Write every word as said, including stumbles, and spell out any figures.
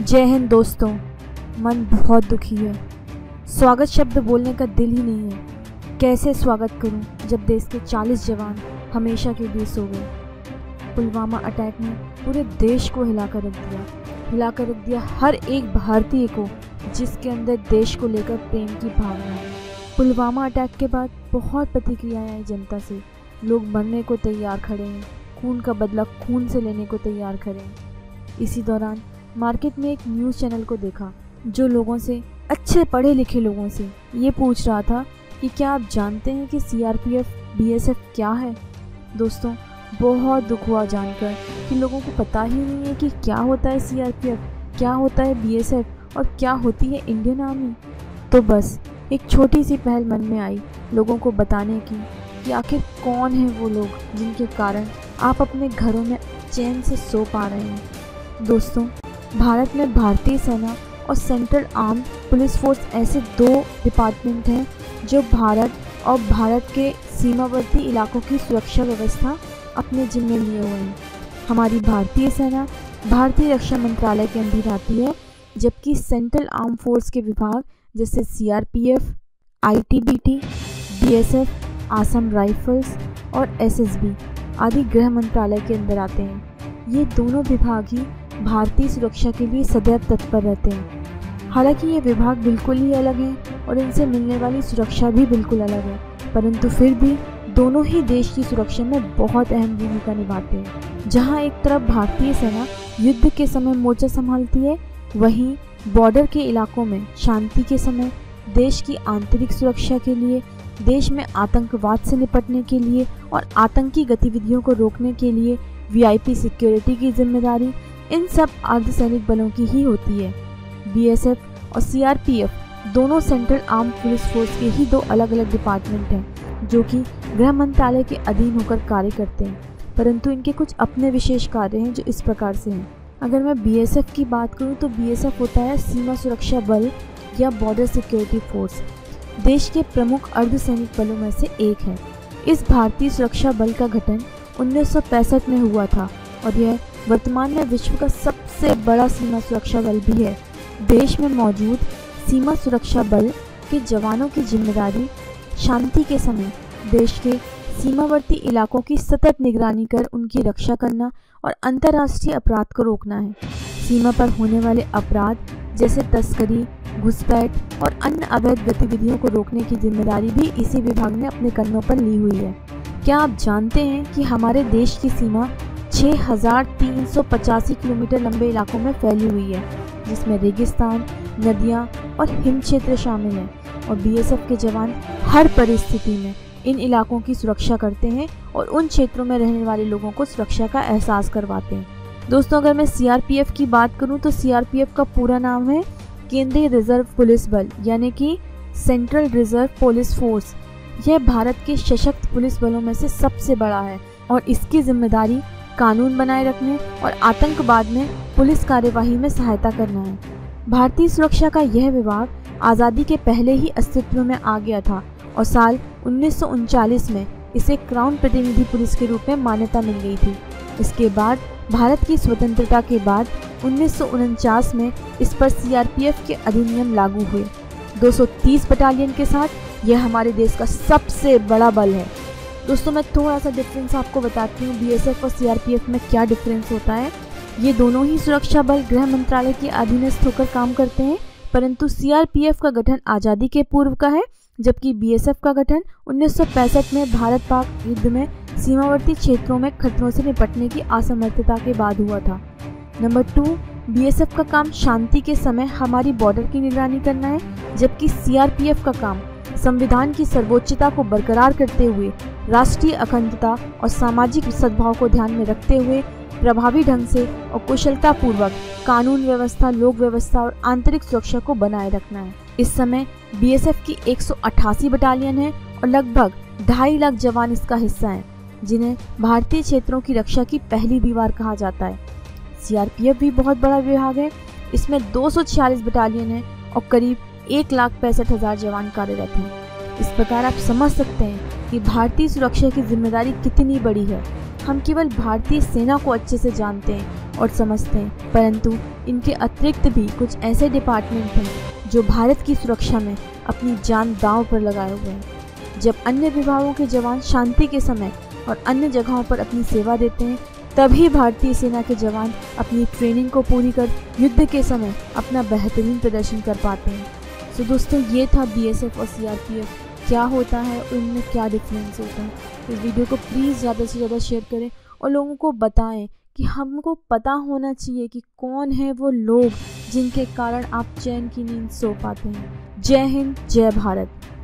जय हिंद दोस्तों। मन बहुत दुखी है, स्वागत शब्द बोलने का दिल ही नहीं है। कैसे स्वागत करूं जब देश के चालीस जवान हमेशा के लिए सो गए। पुलवामा अटैक ने पूरे देश को हिलाकर रख दिया, हिलाकर रख दिया हर एक भारतीय को जिसके अंदर देश को लेकर प्रेम की भावना है। पुलवामा अटैक के बाद बहुत प्रतिक्रियाएँ आई जनता से। लोग मरने को तैयार खड़े हैं, खून का बदला खून से लेने को तैयार खड़े हैं। इसी दौरान मार्केट में एक न्यूज़ चैनल को देखा जो लोगों से, अच्छे पढ़े लिखे लोगों से ये पूछ रहा था कि क्या आप जानते हैं कि C R P F B S F क्या है। दोस्तों बहुत दुख हुआ जानकर कि लोगों को पता ही नहीं है कि क्या होता है सी आर पी एफ, क्या होता है बी एस एफ और क्या होती है इंडियन आर्मी। तो बस एक छोटी सी पहल मन में आई लोगों को बताने की कि आखिर कौन है वो लोग जिनके कारण आप अपने घरों में चैन से सो पा रहे हैं। दोस्तों भारत में भारतीय सेना और सेंट्रल आर्म पुलिस फोर्स ऐसे दो डिपार्टमेंट हैं जो भारत और भारत के सीमावर्ती इलाकों की सुरक्षा व्यवस्था अपने जिम्मे लिए हुए हैं। हमारी भारतीय सेना भारतीय रक्षा मंत्रालय के अंदर आती है, जबकि सेंट्रल आर्म फोर्स के विभाग जैसे C R P F, I T B P, B S F, Assam rifles और एस एस बी आदि गृह मंत्रालय के अंदर आते हैं। ये दोनों विभाग ही भारतीय सुरक्षा के लिए सदैव तत्पर रहते हैं। हालांकि ये विभाग बिल्कुल ही अलग हैं और इनसे मिलने वाली सुरक्षा भी बिल्कुल अलग है, परंतु फिर भी दोनों ही देश की सुरक्षा में बहुत अहम भूमिका निभाते हैं। जहां एक तरफ भारतीय सेना युद्ध के समय मोर्चा संभालती है, वहीं बॉर्डर के इलाकों में शांति के समय देश की आंतरिक सुरक्षा के लिए, देश में आतंकवाद से निपटने के लिए और आतंकी गतिविधियों को रोकने के लिए वी आई पी सिक्योरिटी की जिम्मेदारी इन सब अर्धसैनिक बलों की ही होती है। बी एस एफ और सी आर पी एफ दोनों सेंट्रल आर्म पुलिस फोर्स के ही दो अलग अलग डिपार्टमेंट हैं जो कि गृह मंत्रालय के अधीन होकर कार्य करते हैं, परंतु इनके कुछ अपने विशेष कार्य हैं जो इस प्रकार से हैं। अगर मैं बी एस एफ की बात करूं तो बी एस एफ होता है सीमा सुरक्षा बल या बॉर्डर सिक्योरिटी फोर्स, देश के प्रमुख अर्धसैनिक बलों में से एक है। इस भारतीय सुरक्षा बल का गठन उन्नीस सौ पैंसठ में हुआ था और यह वर्तमान में विश्व का सबसे बड़ा सीमा सुरक्षा बल भी है। देश में मौजूद सीमा सुरक्षा बल के जवानों की जिम्मेदारी शांति के समय देश के सीमावर्ती इलाकों की सतत निगरानी कर उनकी रक्षा करना और अंतर्राष्ट्रीय अपराध को रोकना है। सीमा पर होने वाले अपराध जैसे तस्करी, घुसपैठ और अन्य अवैध गतिविधियों को रोकने की जिम्मेदारी भी इसी विभाग ने अपने कंधों पर ली हुई है। क्या आप जानते हैं कि हमारे देश की सीमा छह हज़ार तीन सौ पचासी किलोमीटर लंबे इलाकों में फैली हुई है, जिसमें रेगिस्तान, नदियाँ और हिम क्षेत्र शामिल हैं और बी एस एफ के जवान हर परिस्थिति में इन इलाकों की सुरक्षा करते हैं और उन क्षेत्रों में रहने वाले लोगों को सुरक्षा का एहसास करवाते हैं। दोस्तों अगर मैं सी आर पी एफ की बात करूं तो सी आर पी एफ का पूरा नाम है केंद्रीय रिजर्व पुलिस बल, यानी कि सेंट्रल रिजर्व पुलिस फोर्स। यह भारत के सशक्त पुलिस बलों में से सबसे बड़ा है और इसकी जिम्मेदारी कानून बनाए रखने और आतंकवाद में पुलिस कार्यवाही में सहायता करना है। भारतीय सुरक्षा का यह विभाग आज़ादी के पहले ही अस्तित्व में आ गया था और साल उन्नीस सौ उनचालीस में इसे क्राउन प्रतिनिधि पुलिस के रूप में मान्यता मिल गई थी। इसके बाद भारत की स्वतंत्रता के बाद उन्नीस सौ उनचास में इस पर सी आर पी एफ के अधिनियम लागू हुए। दो सौ तीस बटालियन के साथ यह हमारे देश का सबसे बड़ा बल है। दोस्तों मैं थोड़ा सा डिफरेंस आपको बताती हूँ बी एस एफ और सी आर पी एफ में क्या डिफरेंस होता है। ये दोनों ही सुरक्षा बल गृह मंत्रालय के अधीनस्थ होकर काम करते हैं, परंतु सी आर पी एफ का गठन आज़ादी के पूर्व का है, जबकि बी एस एफ का गठन उन्नीस सौ पैंसठ में भारत पाक युद्ध में सीमावर्ती क्षेत्रों में खतरों से निपटने की असमर्थता के बाद हुआ था। Number two, B S F का काम शांति के समय हमारी बॉर्डर की निगरानी करना है, जबकि सी आर पी एफ का काम संविधान की सर्वोच्चता को बरकरार करते हुए राष्ट्रीय अखंडता और सामाजिक सद्भाव को ध्यान में रखते हुए प्रभावी ढंग से और कुशलतापूर्वक कानून व्यवस्था, लोक व्यवस्था और आंतरिक सुरक्षा को बनाए रखना है। इस समय बी एस एफ की एक सौ अट्ठासी बटालियन है और लगभग ढाई लाख जवान इसका हिस्सा हैं, जिन्हें भारतीय क्षेत्रों की रक्षा की पहली दीवार कहा जाता है। सी आर पी एफ भी बहुत बड़ा विभाग है, इसमें दो सौ छियालीस बटालियन है और करीब एक लाख पैंसठ हजार जवान कार्यरत हैं। इस प्रकार आप समझ सकते हैं कि भारतीय सुरक्षा की जिम्मेदारी कितनी बड़ी है। हम केवल भारतीय सेना को अच्छे से जानते हैं और समझते हैं, परंतु इनके अतिरिक्त भी कुछ ऐसे डिपार्टमेंट हैं जो भारत की सुरक्षा में अपनी जान दांव पर लगाए हुए हैं। जब अन्य विभागों के जवान शांति के समय और अन्य जगहों पर अपनी सेवा देते हैं, तभी भारतीय सेना के जवान अपनी ट्रेनिंग को पूरी कर युद्ध के समय अपना बेहतरीन प्रदर्शन कर पाते हैं। तो दोस्तों, ये था बी एस एफ और सी आर पी एफ क्या होता है और इनमें क्या डिफरेंस होता है। इस वीडियो को प्लीज़ ज़्यादा से ज़्यादा शेयर करें और लोगों को बताएं कि हमको पता होना चाहिए कि कौन है वो लोग जिनके कारण आप चैन की नींद सो पाते हैं। जय हिंद, जय भारत।